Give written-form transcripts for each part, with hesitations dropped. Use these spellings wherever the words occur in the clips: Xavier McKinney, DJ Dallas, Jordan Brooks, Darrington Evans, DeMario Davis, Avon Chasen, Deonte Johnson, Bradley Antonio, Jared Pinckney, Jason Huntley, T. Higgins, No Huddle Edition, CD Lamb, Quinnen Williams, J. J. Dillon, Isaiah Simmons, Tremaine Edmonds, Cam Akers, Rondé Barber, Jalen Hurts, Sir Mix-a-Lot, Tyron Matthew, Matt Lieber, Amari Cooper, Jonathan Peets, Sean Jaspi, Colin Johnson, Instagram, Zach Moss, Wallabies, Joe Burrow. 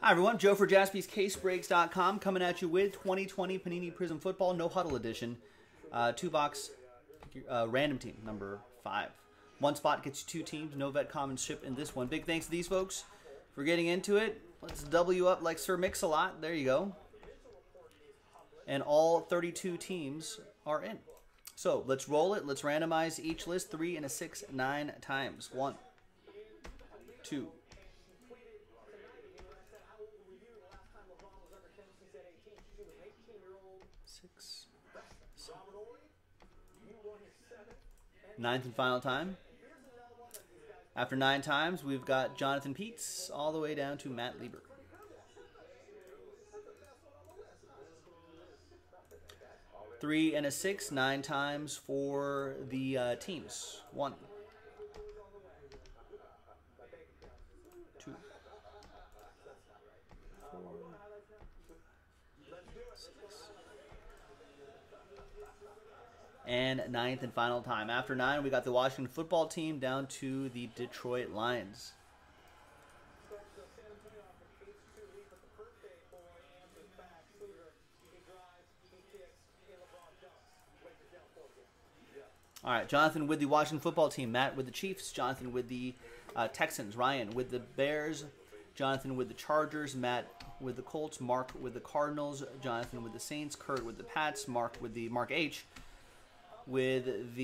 Hi everyone, Joe for Jaspi's CaseBreaks.com coming at you with 2020 Panini Prizm Football No Huddle Edition. 2-box random team, number 5. One spot gets you 2 teams, no vet commons ship in this one. Big thanks to these folks for getting into it. Let's double you up like Sir Mix-a-Lot. There you go. And all 32 teams are in. So let's roll it. Let's randomize each list 3 and a 6, 9 times. 1, 2. Six, seven. 9th and final time. After 9 times, we've got Jonathan Peets all the way down to Matt Lieber. Three and a six, 9 times for the teams. 1, 2, 4, 6. And 9th and final time. After 9, we got the Washington football team down to the Detroit Lions. All right, Jonathan with the Washington football team, Matt with the Chiefs, Jonathan with the Texans, Ryan with the Bears, Jonathan with the Chargers, Matt with the Colts, Mark with the Cardinals, Jonathan with the Saints, Kurt with the Pats, Mark H., with the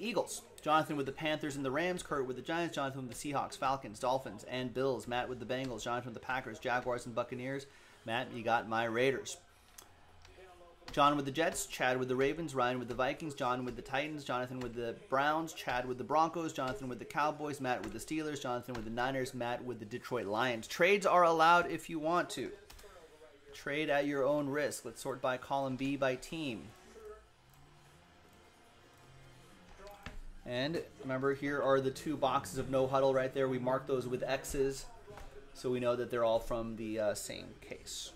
Eagles, Jonathan with the Panthers and the Rams, Kurt with the Giants, Jonathan with the Seahawks, Falcons, Dolphins, and Bills, Matt with the Bengals, Jonathan with the Packers, Jaguars, and Buccaneers. Matt, you got my Raiders. John with the Jets, Chad with the Ravens, Ryan with the Vikings, John with the Titans, Jonathan with the Browns, Chad with the Broncos, Jonathan with the Cowboys, Matt with the Steelers, Jonathan with the Niners, Matt with the Detroit Lions. Trades are allowed if you want to. Trade at your own risk. Let's sort by column B by team. And remember, here are the 2 boxes of No Huddle right there. We mark those with X's so we know that they're all from the same case.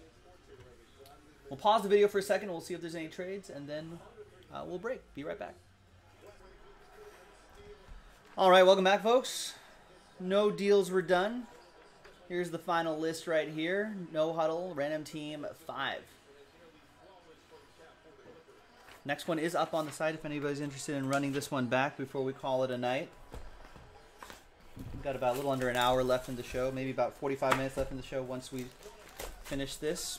We'll pause the video for a second. We'll see if there's any trades, and then we'll break. Be right back. All right, welcome back, folks. No deals were done. Here's the final list right here. No Huddle, Random Team 5. Next one is up on the site if anybody's interested in running this one back before we call it a night. We've got about a little under an hour left in the show, maybe about 45 minutes left in the show once we finish this.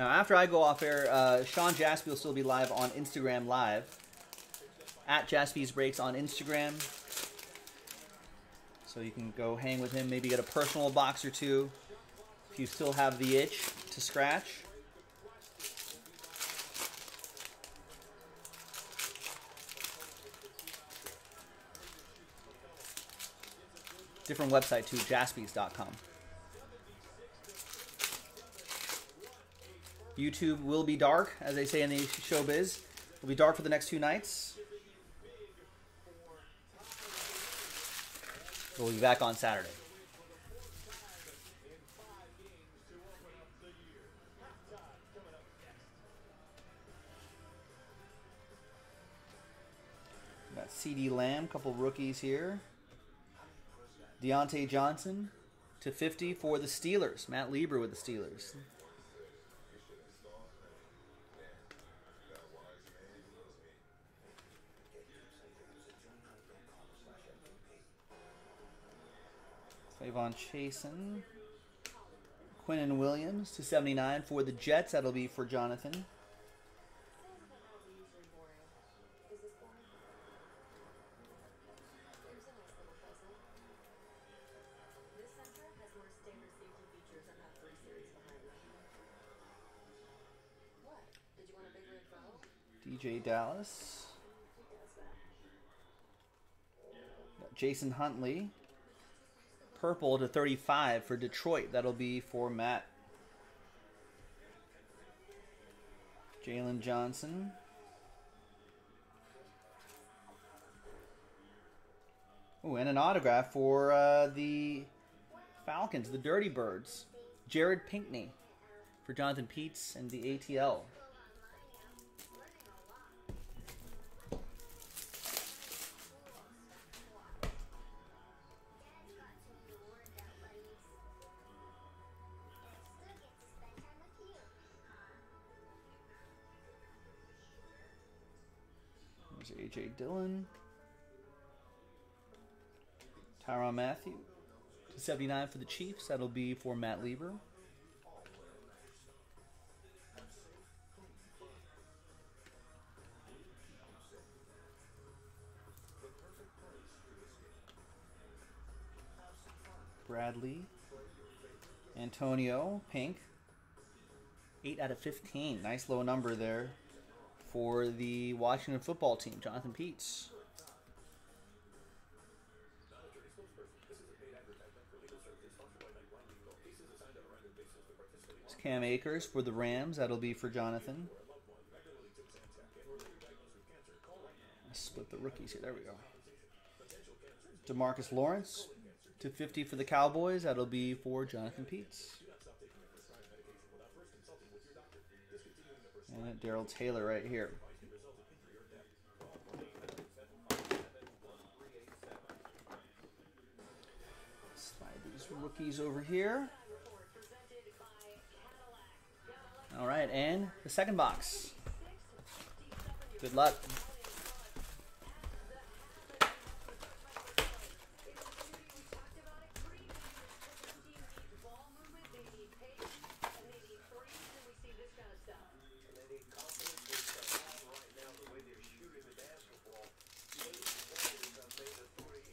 Now, after I go off air, Sean Jaspi will still be live on Instagram Live, at Jaspi's Breaks on Instagram. So you can go hang with him, maybe get a personal box or 2 if you still have the itch to scratch. Different website too, Jaspi's.com. YouTube will be dark, as they say in the showbiz. It'll be dark for the next 2 nights. We'll be back on Saturday. We've got CD Lamb, a couple rookies here. Deonte Johnson /50 for the Steelers. Matt Lieber with the Steelers. Avon Chasen, Quinnen Williams /79 for the Jets. That'll be for Jonathan. DJ Dallas. Jason Huntley. Purple /35 for Detroit. That'll be for Matt. Jalen Johnson. Oh, and an autograph for the Falcons, the Dirty Birds. Jared Pinckney for Jonathan Peets and the ATL. There's J. J. Dillon. Tyron Matthew, /79 for the Chiefs. That'll be for Matt Lieber. Bradley Antonio, pink. 8/15. Nice low number there for the Washington football team. Jonathan Peets. Cam Akers for the Rams. That'll be for Jonathan. Let's split the rookies here. There we go. DeMarcus Lawrence /50 for the Cowboys. That'll be for Jonathan Peets. And Daryl Taylor right here. Slide these rookies over here. All right, and the second box. Good luck.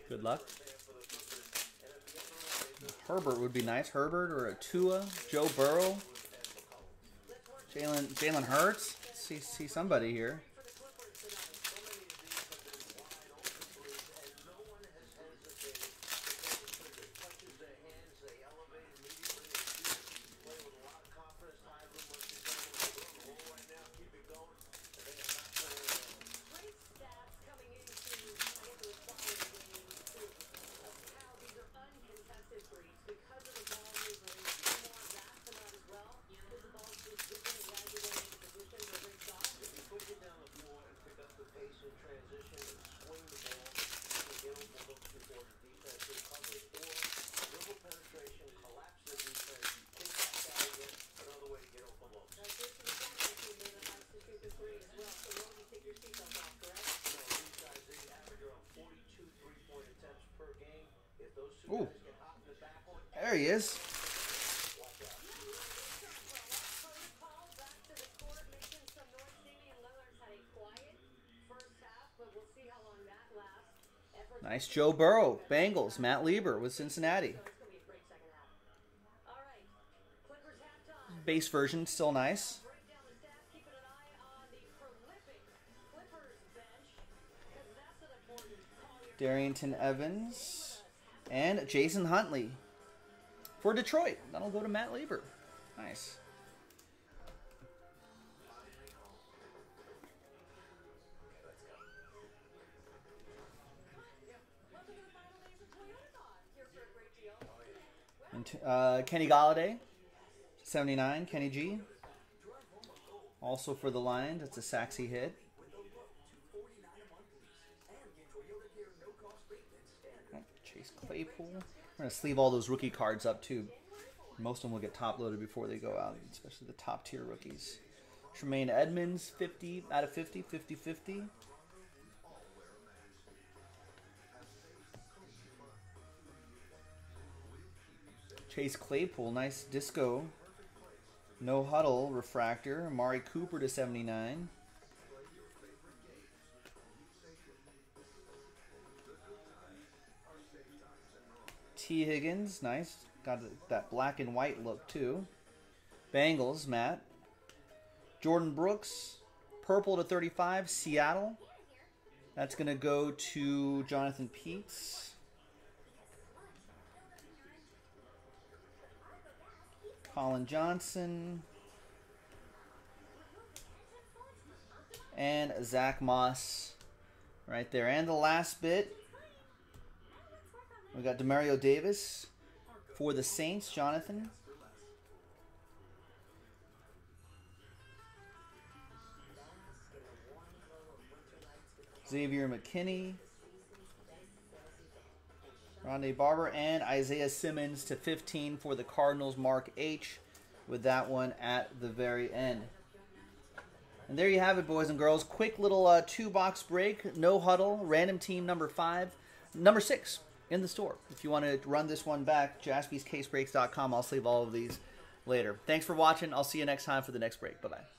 Good luck. Herbert would be nice. Herbert or a Tua, Joe Burrow. Jalen Hurts. See somebody here. Ooh. There he is. Nice. Joe Burrow, Bengals. Matt Lieber with Cincinnati. Base version, still nice. Darrington Evans. And Jason Huntley for Detroit. That'll go to Matt Lieber. Nice. And Kenny Galladay, /79. Kenny G. Also for the Lions. That's a Saxy hit. Chase Claypool. We're going to sleeve all those rookie cards up, too. Most of them will get top-loaded before they go out, especially the top-tier rookies. Tremaine Edmonds, 50/50, 50/50. Chase Claypool, nice disco. No Huddle, refractor. Amari Cooper /79. T. Higgins, nice. Got that black and white look, too. Bengals, Matt. Jordan Brooks, purple /35, Seattle. That's going to go to Jonathan Peets. Colin Johnson. And Zach Moss right there. And the last bit, we got DeMario Davis for the Saints, Jonathan. Xavier McKinney. Rondé Barber and Isaiah Simmons /15 for the Cardinals, Mark H, with that one at the very end. And there you have it, boys and girls. Quick little two-box break. No huddle. Random team number 6 in the store. If you want to run this one back, JaspysCaseBreaks.com. I'll save all of these later. Thanks for watching. I'll see you next time for the next break. Bye-bye.